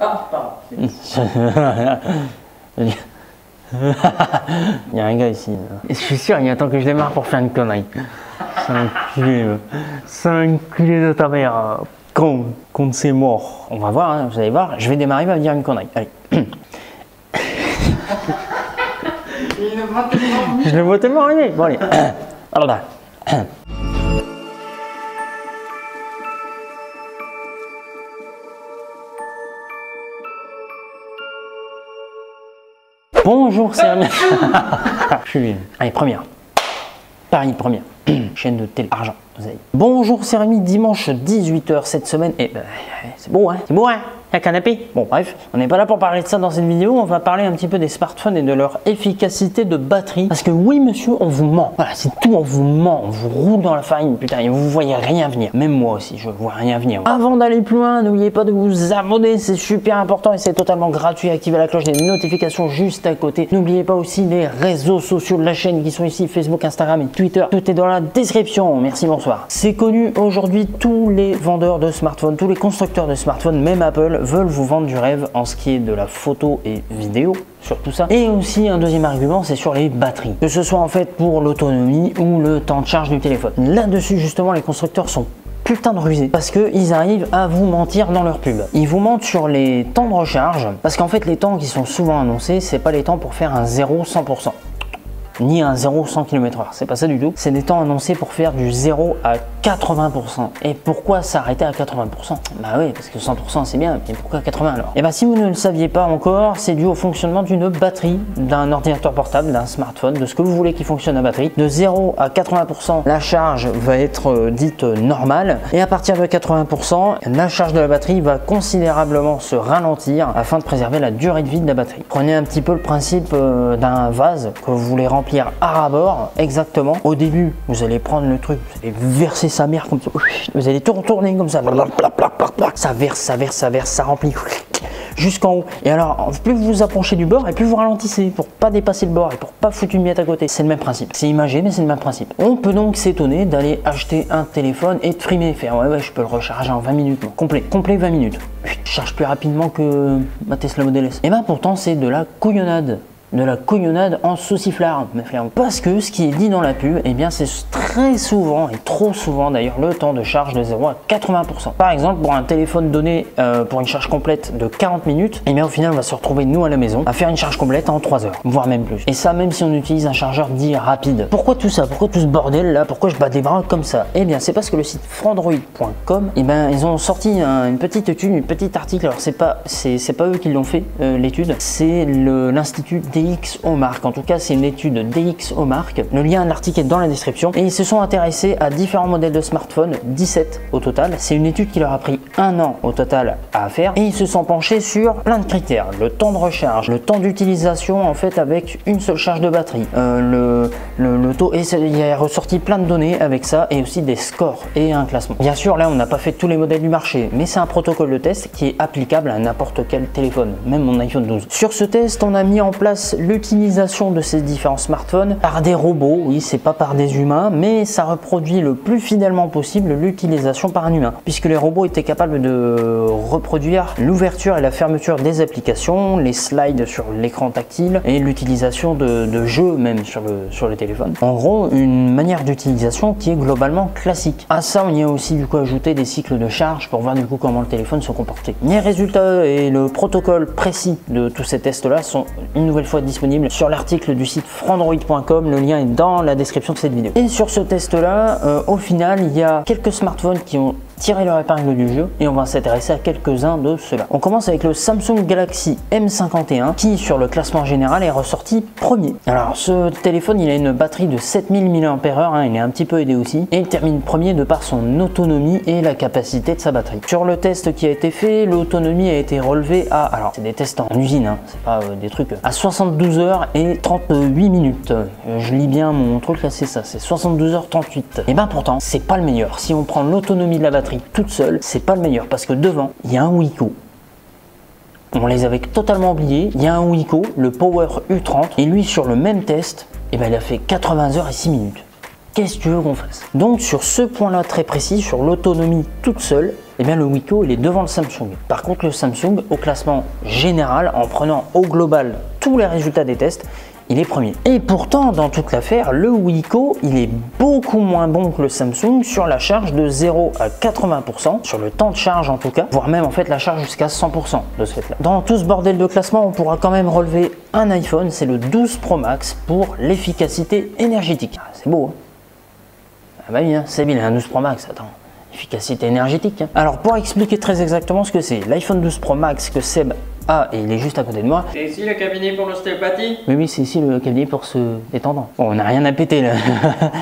Ah, pardon. Il y a un gars ici. Et je suis sûr, il attend que je démarre pour faire une connerie. C'est un culé de ta mère. Quand c'est mort. On va voir, hein, vous allez voir. Je vais démarrer, il va me dire une connerie. Allez. Je le vois tellement arriver. Bon, allez. Alors là. Bonjour, c'est Amel. Je suis... Allez, première. Paris, première. Chaîne de télé. Argent. Vous avez... Bonjour, c'est Rémi. Dimanche 18 h cette semaine. Et ben, c'est beau, hein? C'est beau, hein? Un canapé. Bon, bref, on n'est pas là pour parler de ça dans cette vidéo. On va parler un petit peu des smartphones et de leur efficacité de batterie. Parce que oui, monsieur, on vous ment. Voilà, c'est tout, on vous ment. On vous roule dans la farine, putain, et vous voyez rien venir. Même moi aussi, je vois rien venir. Avant d'aller plus loin, n'oubliez pas de vous abonner. C'est super important et c'est totalement gratuit. Activez la cloche des notifications juste à côté. N'oubliez pas aussi les réseaux sociaux de la chaîne qui sont ici, Facebook, Instagram et Twitter. Tout est dans la description. Merci, bonsoir. C'est connu aujourd'hui, tous les vendeurs de smartphones, tous les constructeurs de smartphones, même Apple, veulent vous vendre du rêve en ce qui est de la photo et vidéo. Sur tout ça. Et aussi un deuxième argument, c'est sur les batteries, que ce soit en fait pour l'autonomie ou le temps de charge du téléphone. Là-dessus justement, les constructeurs sont putain de rusés parce que ils arrivent à vous mentir dans leur pub. Ils vous mentent sur les temps de recharge parce qu'en fait les temps qui sont souvent annoncés, c'est pas les temps pour faire un 0 à 100%. Ni un 0 à 100 km/h, c'est pas ça du tout. C'est des temps annoncés pour faire du 0 à 80%. Et pourquoi s'arrêter à 80%? Bah oui, parce que 100% c'est bien, mais pourquoi 80 alors? Et bah si vous ne le saviez pas encore, c'est dû au fonctionnement d'une batterie, d'un ordinateur portable, d'un smartphone, de ce que vous voulez qui fonctionne à batterie. De 0 à 80%, la charge va être dite normale. Et à partir de 80%, la charge de la batterie va considérablement se ralentir afin de préserver la durée de vie de la batterie. Prenez un petit peu le principe d'un vase que vous voulez remplir à ras-bord, exactement. Au début, vous allez prendre le truc, vous allez verser sa mère comme ça, vous allez tout retourner comme ça, ça verse, ça verse, ça verse, ça remplit jusqu'en haut. Et alors, plus vous vous approchez du bord et plus vous ralentissez pour pas dépasser le bord et pour pas foutre une miette à côté. C'est le même principe. C'est imagé, mais c'est le même principe. On peut donc s'étonner d'aller acheter un téléphone et de frimer, faire ouais, je peux le recharger en 20 minutes. Non. Complet 20 minutes. Je charge plus rapidement que ma Tesla Model S. Et ben pourtant, c'est de la couillonnade. De la cognonnade en sauciflard, mes frères. Parce que ce qui est dit dans la pub, eh bien, c'est très souvent, et trop souvent d'ailleurs, le temps de charge de 0 à 80%. Par exemple, pour un téléphone donné pour une charge complète de 40 minutes, eh bien, au final, on va se retrouver, nous, à la maison, à faire une charge complète en 3 heures, voire même plus. Et ça, même si on utilise un chargeur dit rapide. Pourquoi tout ça? Pourquoi tout ce bordel là? Pourquoi je bats des bras comme ça? Eh bien, c'est parce que le site frandroid.com, eh bien, ils ont sorti une petite étude, une petite article. Alors, c'est pas eux qui l'ont fait, l'étude. C'est l'institut DXOMark. En tout cas, c'est une étude DXOMark. Le lien à l'article est dans la description. Et ils se sont intéressés à différents modèles de smartphones, 17 au total. C'est une étude qui leur a pris 1 an au total à faire. Et ils se sont penchés sur plein de critères. Le temps de recharge, le temps d'utilisation en fait avec une seule charge de batterie, le taux. Et il est ressorti plein de données avec ça et aussi des scores et un classement. Bien sûr, là, on n'a pas fait tous les modèles du marché, mais c'est un protocole de test qui est applicable à n'importe quel téléphone, même mon iPhone 12. Sur ce test, on a mis en place l'utilisation de ces différents smartphones par des robots. Oui, c'est pas par des humains, mais ça reproduit le plus fidèlement possible l'utilisation par un humain, puisque les robots étaient capables de reproduire l'ouverture et la fermeture des applications, les slides sur l'écran tactile et l'utilisation de jeux même sur le téléphone. En gros, une manière d'utilisation qui est globalement classique. À ça, on y a aussi du coup ajouté des cycles de charge pour voir du coup comment le téléphone se comportait. Les résultats et le protocole précis de tous ces tests là sont une nouvelle fois disponible sur l'article du site frandroid.com. Le lien est dans la description de cette vidéo. Et sur ce test là, au final, il y a quelques smartphones qui ont tirer leur épingle du jeu et on va s'intéresser à quelques-uns de ceux-là. On commence avec le Samsung Galaxy M51 qui sur le classement général est ressorti premier. Alors ce téléphone, il a une batterie de 7000 mAh, hein, il est un petit peu aidé aussi et il termine premier de par son autonomie et la capacité de sa batterie. Sur le test qui a été fait, l'autonomie a été relevée à, alors c'est des tests en usine, hein, c'est pas des trucs, à 72 heures et 38 minutes. Je lis bien mon truc là, c'est ça, c'est 72 heures 38. Et ben pourtant, c'est pas le meilleur. Si on prend l'autonomie de la batterie toute seule, c'est pas le meilleur parce que devant il y a un Wiko. On les avait totalement oubliés. Il y a un Wiko, le Power U30, et lui sur le même test, et ben il a fait 80 heures et 6 minutes. Qu'est-ce que tu veux qu'on fasse? Donc sur ce point là très précis, sur l'autonomie toute seule, eh bien le Wiko il est devant le Samsung. Par contre le Samsung au classement général, en prenant au global tous les résultats des tests, il est premier. Et pourtant dans toute l'affaire, le Wiko il est beaucoup moins bon que le Samsung sur la charge de 0 à 80%, sur le temps de charge en tout cas, voire même en fait la charge jusqu'à 100% de ce fait là. Dans tout ce bordel de classement, on pourra quand même relever un iPhone, c'est le 12 Pro Max pour l'efficacité énergétique. Ah, c'est beau hein. Ah bah oui, hein, c'est bien, un 12 Pro Max, attends. Efficacité énergétique. Hein. Alors pour expliquer très exactement ce que c'est, l'iPhone 12 Pro Max que Seb a, et il est juste à côté de moi. C'est ici le cabinet pour l'ostéopathie? Oui, oui, c'est ici le cabinet pour se détendre. Bon, on n'a rien à péter là.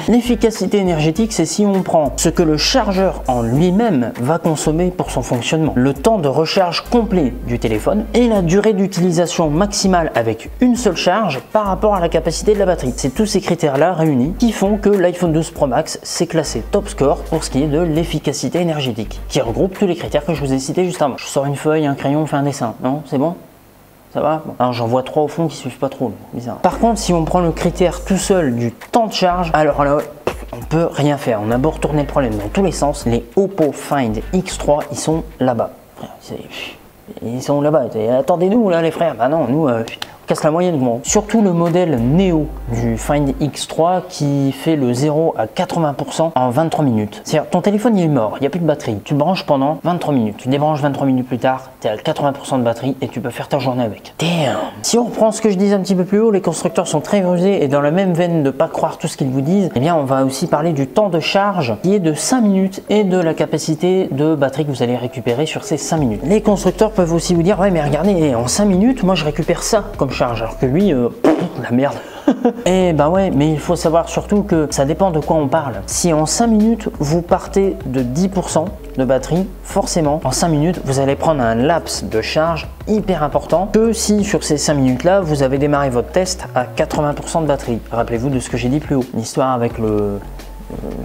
L'efficacité énergétique, c'est si on prend ce que le chargeur en lui-même va consommer pour son fonctionnement, le temps de recharge complet du téléphone et la durée d'utilisation maximale avec une seule charge par rapport à la capacité de la batterie. C'est tous ces critères-là réunis qui font que l'iPhone 12 Pro Max s'est classé top score pour ce qui est de l'efficacité énergétique, qui regroupe tous les critères que je vous ai cités juste avant. Je sors une feuille, un crayon, on fait un dessin, non? C'est bon, ça va bon. Alors j'en vois trois au fond qui suivent pas trop, bizarre. Par contre, si on prend le critère tout seul du temps de charge, alors là, on peut rien faire. On a beau retourner le problème dans tous les sens, les Oppo Find X3, ils sont là-bas. Ils sont là-bas. Attendez-nous là, les frères. Bah non, nous. Casse la moyenne, bon. Surtout le modèle Neo du Find X3 qui fait le 0 à 80% en 23 minutes. C'est-à-dire, ton téléphone il est mort, il n'y a plus de batterie. Tu le branches pendant 23 minutes, tu débranches 23 minutes plus tard, tu es à 80% de batterie et tu peux faire ta journée avec. Damn. Si on reprend ce que je disais un petit peu plus haut, les constructeurs sont très rusés et dans la même veine de pas croire tout ce qu'ils vous disent, eh bien on va aussi parler du temps de charge qui est de 5 minutes et de la capacité de batterie que vous allez récupérer sur ces 5 minutes. Les constructeurs peuvent aussi vous dire, ouais mais regardez, en 5 minutes, moi je récupère ça comme charge, alors que lui, la merde. Et bah ouais, mais il faut savoir surtout que ça dépend de quoi on parle. Si en 5 minutes vous partez de 10% de batterie, forcément en 5 minutes vous allez prendre un laps de charge hyper important que si sur ces 5 minutes là vous avez démarré votre test à 80% de batterie. Rappelez-vous de ce que j'ai dit plus haut, l'histoire avec le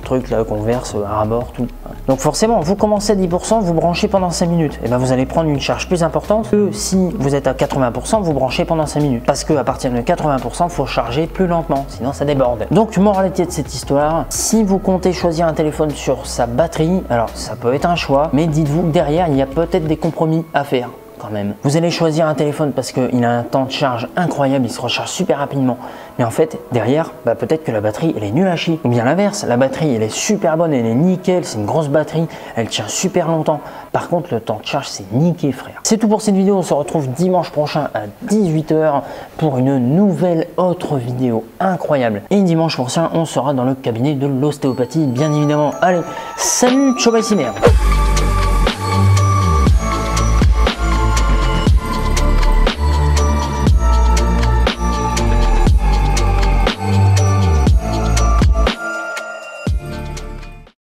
truc là qu'on verse à ras-bord, tout. Donc forcément, vous commencez à 10%, vous branchez pendant 5 minutes. Et ben vous allez prendre une charge plus importante que si vous êtes à 80%, vous branchez pendant 5 minutes. Parce qu'à partir de 80%, faut charger plus lentement, sinon ça déborde. Donc moralité de cette histoire, si vous comptez choisir un téléphone sur sa batterie, alors ça peut être un choix, mais dites-vous que derrière, il y a peut-être des compromis à faire. Quand même. Vous allez choisir un téléphone parce qu'il a un temps de charge incroyable, il se recharge super rapidement. Mais en fait, derrière, bah peut-être que la batterie, elle est nulle à chier. Ou bien l'inverse, la batterie, elle est super bonne, elle est nickel, c'est une grosse batterie, elle tient super longtemps. Par contre, le temps de charge, c'est niqué, frère. C'est tout pour cette vidéo, on se retrouve dimanche prochain à 18 h pour une nouvelle autre vidéo incroyable. Et dimanche prochain, on sera dans le cabinet de l'ostéopathie, bien évidemment. Allez, salut, ciao, bye, ciao.